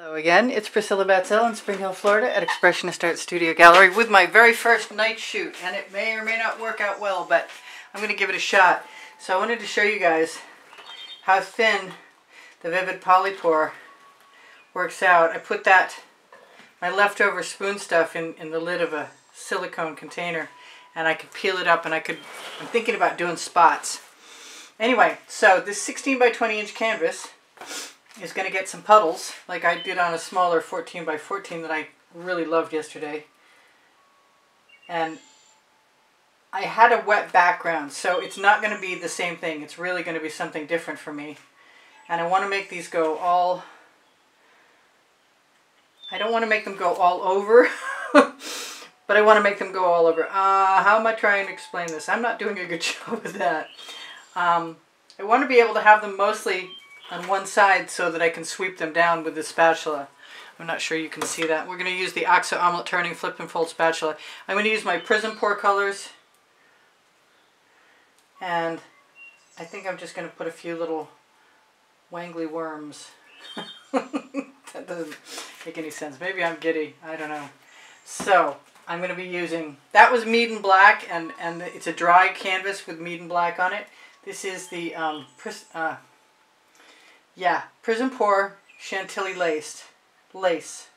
Hello again, it's Priscilla Batzell in Spring Hill, Florida at Expressionist Art Studio Gallery with my very first night shoot, and it may or may not work out well, but I'm going to give it a shot. So I wanted to show you guys how thin the Vivid Polypore works out. I put that, my leftover spoon stuff in the lid of a silicone container, and I could peel it up, and I'm thinking about doing spots. Anyway, so this 16 by 20 inch canvas is going to get some puddles, like I did on a smaller 14 by 14 that I really loved yesterday. And I had a wet background, so it's not going to be the same thing. It's really going to be something different for me. And I want to make these go all... I don't want to make them go all over, but I want to make them go all over. How am I trying to explain this? I'm not doing a good job with that. I want to be able to have them mostly on one side so that I can sweep them down with the spatula. I'm not sure you can see that. We're going to use the OXO Omelette Turning Flip and Fold Spatula. I'm going to use my Prism Pour colors, and I think I'm just going to put a few little wangly worms. That doesn't make any sense. Maybe I'm giddy. I don't know. So I'm going to be using... That was mead and black, and it's a dry canvas with mead and black on it. This is the... Prism Pour Chantilly Laced. Lace.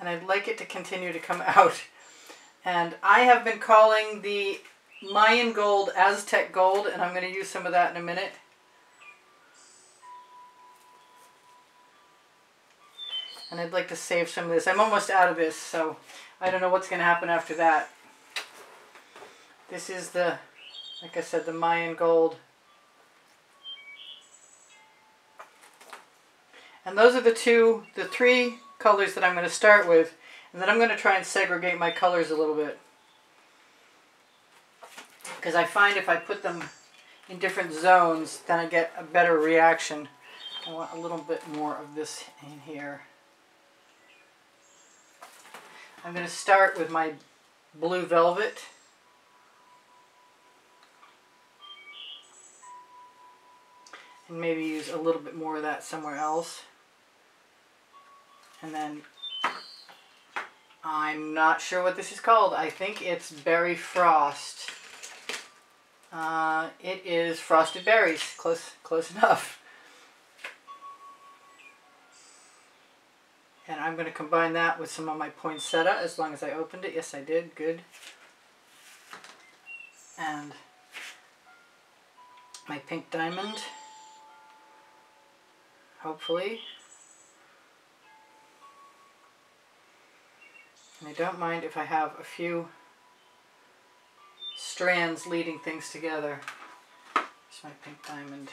And I'd like it to continue to come out. And I have been calling the Mayan Gold Aztec Gold, and I'm going to use some of that in a minute. And I'd like to save some of this. I'm almost out of this, so I don't know what's going to happen after that. This is the... Like I said, the Mayan Gold. And those are the three colors that I'm going to start with. And then I'm going to try and segregate my colors a little bit. Because I find if I put them in different zones, then I get a better reaction. I want a little bit more of this in here. I'm going to start with my Blue Velvet. And maybe use a little bit more of that somewhere else. And then, I'm not sure what this is called. I think it's Berry Frost. It is Frosted Berries. Close enough. And I'm going to combine that with some of my poinsettia, as long as I opened it. Yes, I did. Good. And my Pink Diamond. Hopefully. And I don't mind if I have a few strands leading things together. Here's my Pink Diamond.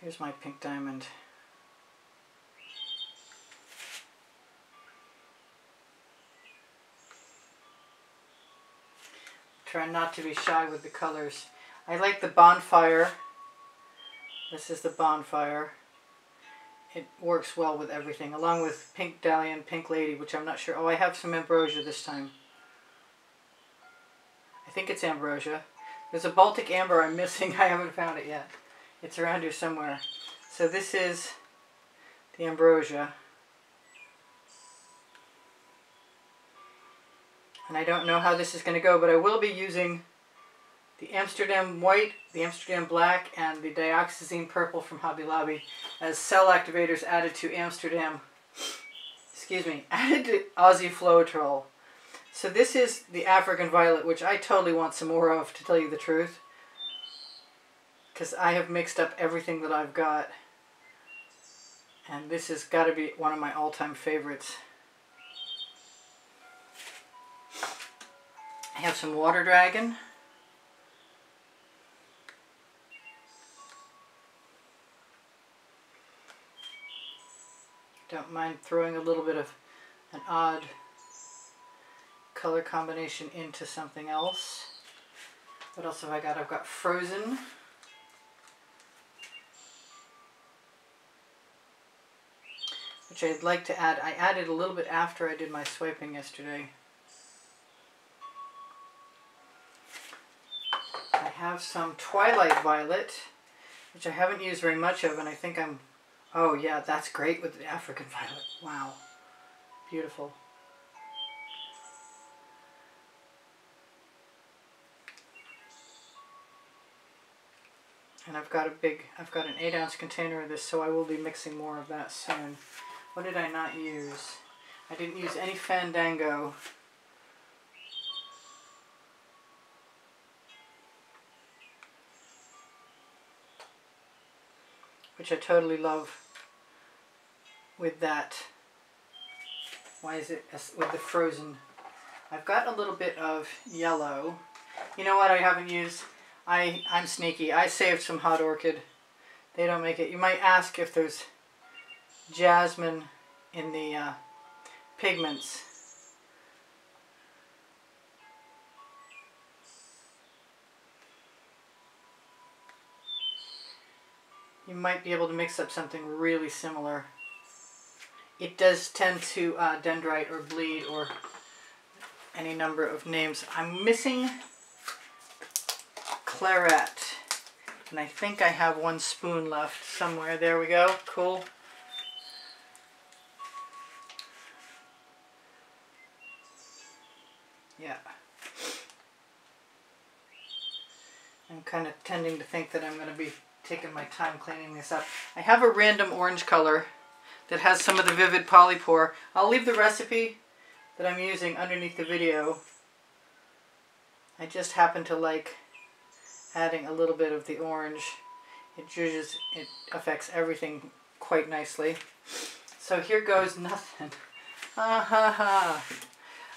Here's my Pink Diamond. Try not to be shy with the colors. I like the Bonfire. This is the Bonfire. It works well with everything, along with Pink Dahlia and Pink Lady, which I'm not sure. Oh, I have some Ambrosia this time. I think it's Ambrosia. There's a Baltic Amber I'm missing. I haven't found it yet. It's around here somewhere. So this is the Ambrosia. And I don't know how this is going to go, but I will be using the Amsterdam White, the Amsterdam Black, and the Dioxazine Purple from Hobby Lobby as Cell Activators added to added to Aussie Floetrol. So this is the African Violet, which I totally want some more of, to tell you the truth. Because I have mixed up everything that I've got. And this has got to be one of my all-time favorites. I have some Water Dragon. Don't mind throwing a little bit of an odd color combination into something else. What else have I got? I've got Frozen. Which I'd like to add. I added a little bit after I did my swiping yesterday. I have some Twilight Violet. which I haven't used very much of, and I think I'm... Oh yeah, that's great with the African Violet. Wow. Beautiful. And I've got an 8-ounce container of this, so I will be mixing more of that soon. What did I not use? I didn't use any Fandango. Which I totally love with that. Why is it with the Frozen? I've got a little bit of yellow. You know what I haven't used? I'm sneaky. I saved some Hot Orchid. They don't make it. You might ask if there's jasmine in the pigments. You might be able to mix up something really similar. It does tend to dendrite or bleed or any number of names. I'm missing Claret, and I think I have one spoon left somewhere. There we go. Cool. Yeah. I'm kind of tending to think that I'm going to be taking my time cleaning this up. I have a random orange color that has some of the Vivid Polypore. I'll leave the recipe that I'm using underneath the video. I just happen to like adding a little bit of the orange. It juices, it affects everything quite nicely. So here goes nothing. I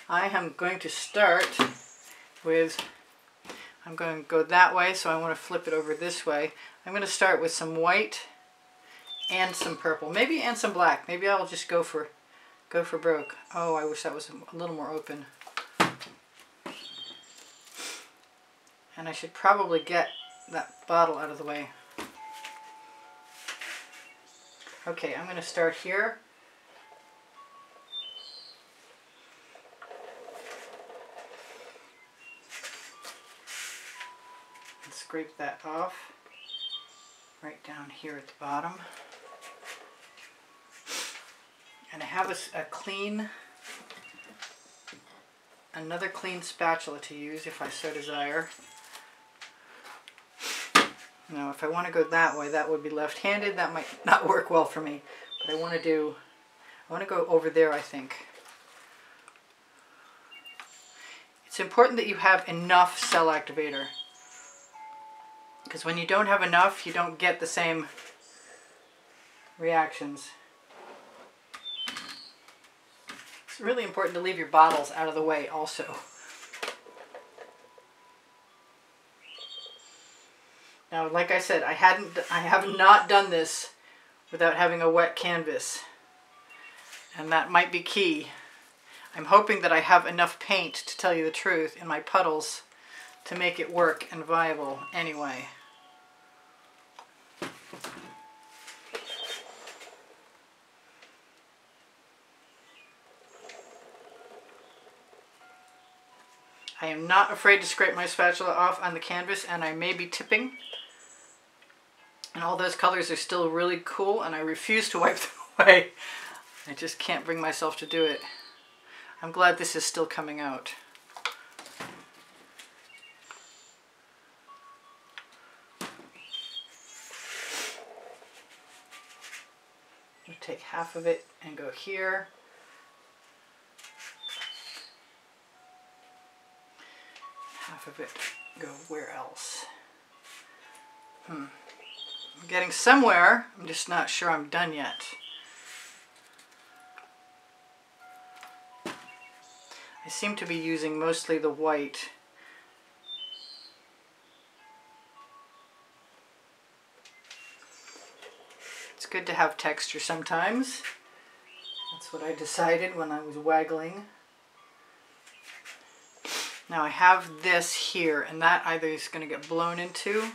am going to start with, I'm going to go that way, so I want to flip it over this way. I'm going to start with some white and some purple, maybe, and some black. Maybe I'll just go for broke. Oh, I wish that was a little more open. And I should probably get that bottle out of the way. Okay, I'm going to start here. And scrape that off right down here at the bottom. And I have another clean spatula to use if I so desire. Now, if I want to go that way, that would be left-handed. That might not work well for me, but I want to go over there, I think. It's important that you have enough cell activator, because when you don't have enough, you don't get the same reactions. It's really important to leave your bottles out of the way also. Now, like I said, I have not done this without having a wet canvas, and that might be key. I'm hoping that I have enough paint, to tell you the truth, in my puddles to make it work and viable anyway. I am not afraid to scrape my spatula off on the canvas, and I may be tipping. And all those colors are still really cool, and I refuse to wipe them away. I just can't bring myself to do it. I'm glad this is still coming out. I'll take half of it and go here. Half of it go where else? I'm getting somewhere. I'm just not sure I'm done yet. I seem to be using mostly the white. It's good to have texture sometimes. That's what I decided when I was waggling. Now I have this here, and that either is going to get blown into.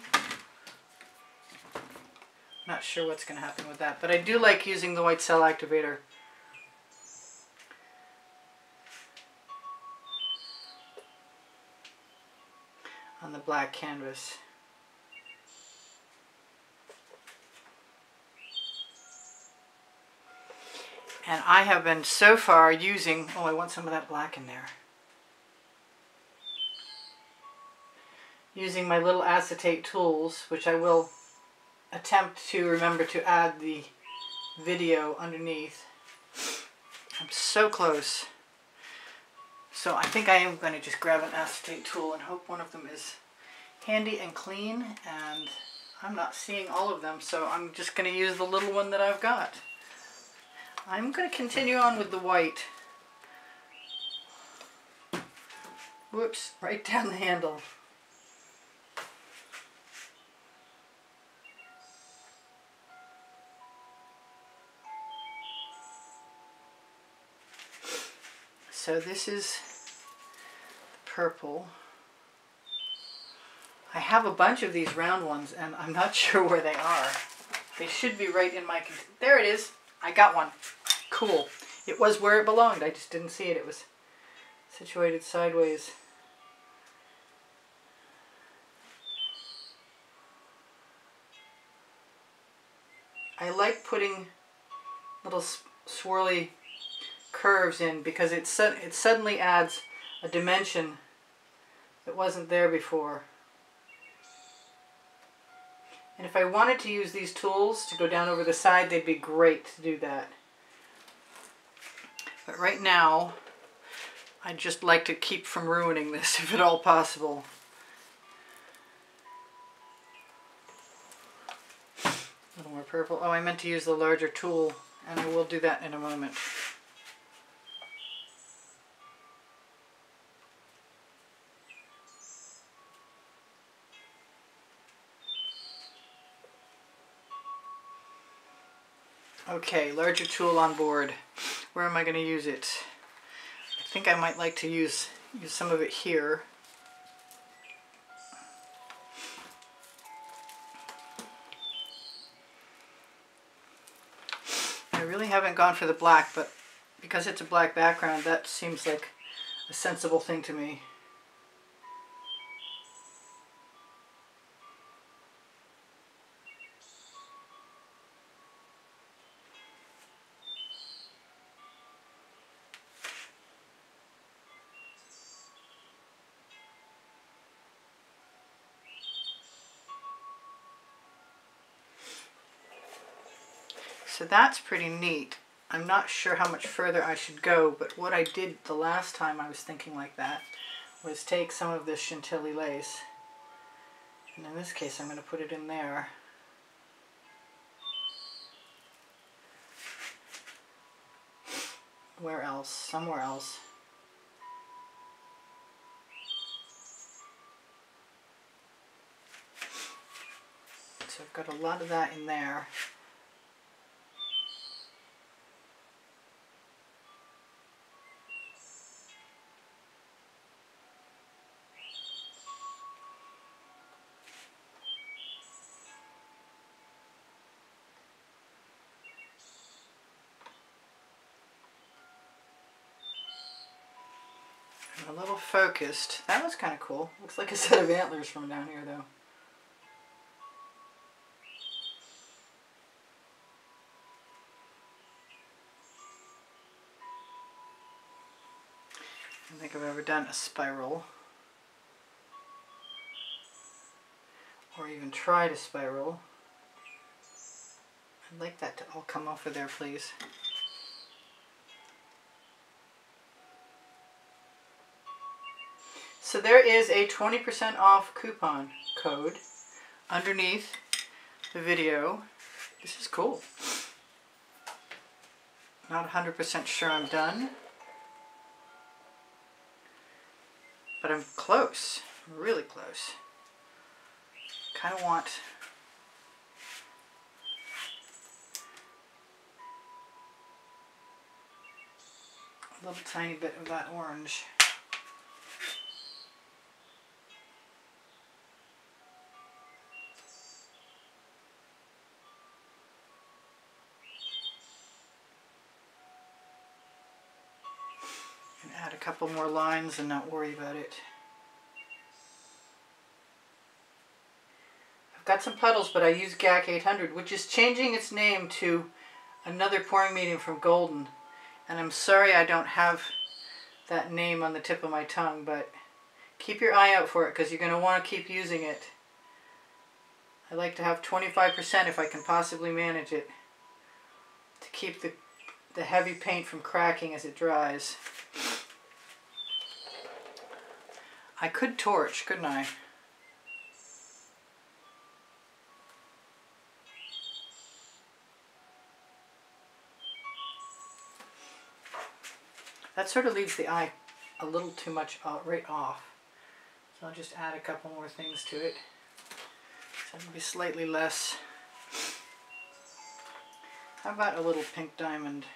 Not sure what's going to happen with that, but I do like using the white cell activator. On the black canvas. And I have been so far using, oh, I want some of that black in there. Using my little acetate tools, which I will attempt to remember to add the video underneath. I'm so close. So I think I am going to just grab an acetate tool and hope one of them is handy and clean, and I'm not seeing all of them, so I'm just going to use the little one that I've got. I'm going to continue on with the white. Whoops, right down the handle. So this is purple. I have a bunch of these round ones and I'm not sure where they are. They should be right in my container. There it is. I got one. Cool. It was where it belonged. I just didn't see it. It was situated sideways. I like putting little swirly curves in because it suddenly adds a dimension that wasn't there before. And if I wanted to use these tools to go down over the side, they'd be great to do that. But right now, I'd just like to keep from ruining this if at all possible. A little more purple. Oh, I meant to use the larger tool, and I will do that in a moment. Okay, larger tool on board. Where am I going to use it? I think I might like to use some of it here. I really haven't gone for the black, but because it's a black background, that seems like a sensible thing to me. So that's pretty neat. I'm not sure how much further I should go, but what I did the last time I was thinking like that was take some of this Chantilly Lace, and in this case I'm going to put it in there. Where else? Somewhere else. So I've got a lot of that in there. A little focused. That was kind of cool. Looks like a set of antlers from down here, though. I don't think I've ever done a spiral. Or even tried a spiral. I'd like that to all come off of there, please. So there is a 20% off coupon code underneath the video. This is cool. Not 100% sure I'm done, but I'm close. I'm really close. Kind of want a little tiny bit of that orange. Couple more lines and not worry about it. I've got some puddles, but I use GAC 800, which is changing its name to another pouring medium from Golden. And I'm sorry I don't have that name on the tip of my tongue, but keep your eye out for it because you're going to want to keep using it. I like to have 25% if I can possibly manage it to keep the heavy paint from cracking as it dries. I could torch, couldn't I? That sort of leaves the eye a little too much right off. So I'll just add a couple more things to it. So it'll be slightly less. How about a little pink diamond?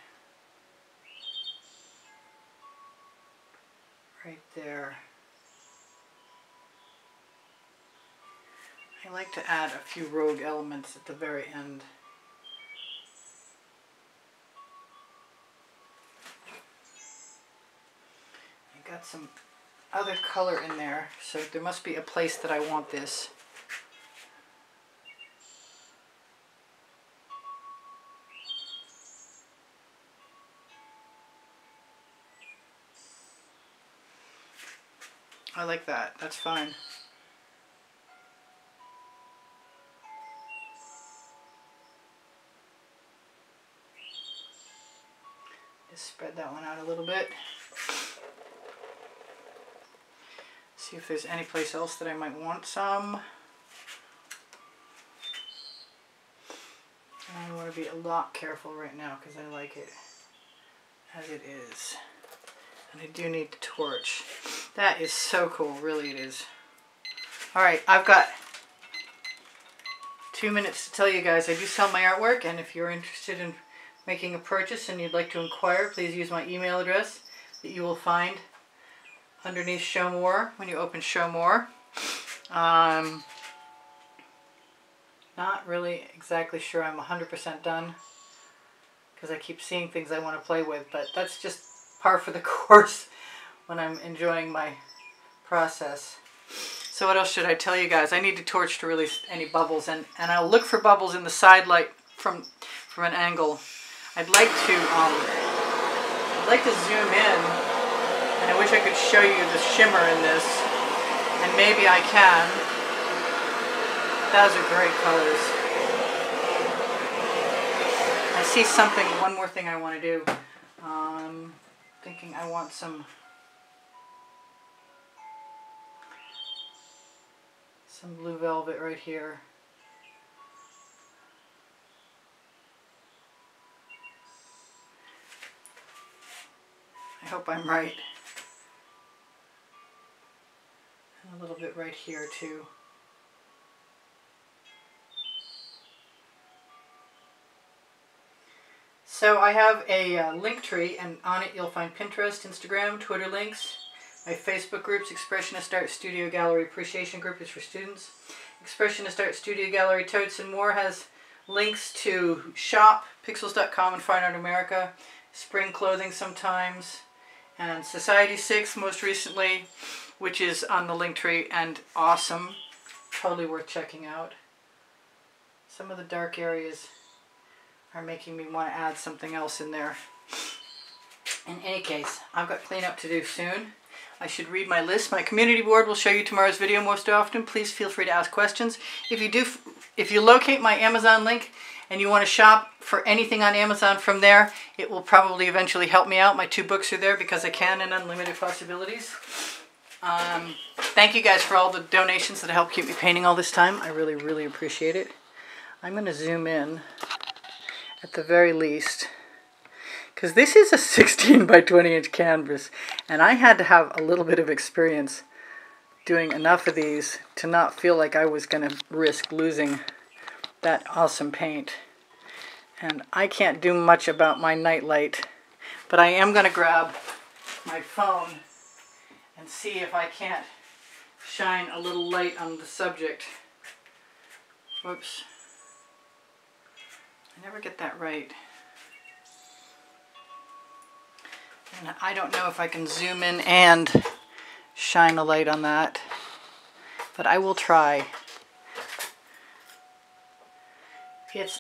Right there. I like to add a few rogue elements at the very end. I got some other color in there, so there must be a place that I want this. I like that, that's fine. Spread that one out a little bit. See if there's any place else that I might want some. And I want to be a lot careful right now because I like it as it is. And I do need the torch. That is so cool, really it is. Alright, I've got 2 minutes to tell you guys I do sell my artwork, and if you're interested in making a purchase and you'd like to inquire, please use my email address that you will find underneath Show More when you open Show More. Not really exactly sure I'm 100% done because I keep seeing things I want to play with, but that's just par for the course when I'm enjoying my process. So what else should I tell you guys? I need a torch to release any bubbles, and I'll look for bubbles in the side light from an angle. I'd like to zoom in, and I wish I could show you the shimmer in this, and maybe I can. Those are great colors. I see something, one more thing I want to do. Thinking I want some blue velvet right here. I hope I'm right. And a little bit right here too. So I have a link tree, and on it you'll find Pinterest, Instagram, Twitter links, my Facebook groups. Expressionist Art Studio Gallery Appreciation Group is for students. Expressionist Art Studio Gallery Totes and More has links to shop, pixels.com and Fine Art America, Spring Clothing sometimes, and Society 6 most recently, which is on the Linktree and awesome. Totally worth checking out. Some of the dark areas are making me want to add something else in there. In any case, I've got cleanup to do soon. I should read my list. My community board will show you tomorrow's video most often. Please feel free to ask questions. If you locate my Amazon link and you want to shop for anything on Amazon from there, it will probably eventually help me out. My 2 books are there, Because I Can and Unlimited Possibilities. Thank you guys for all the donations that help keep me painting all this time. I really, really appreciate it. I'm going to zoom in at the very least, because this is a 16 by 20 inch canvas, and I had to have a little bit of experience doing enough of these to not feel like I was going to risk losing that awesome paint. And I can't do much about my nightlight, but I am going to grab my phone and see if I can't shine a little light on the subject. Whoops. I never get that right. And I don't know if I can zoom in and shine a light on that, but I will try.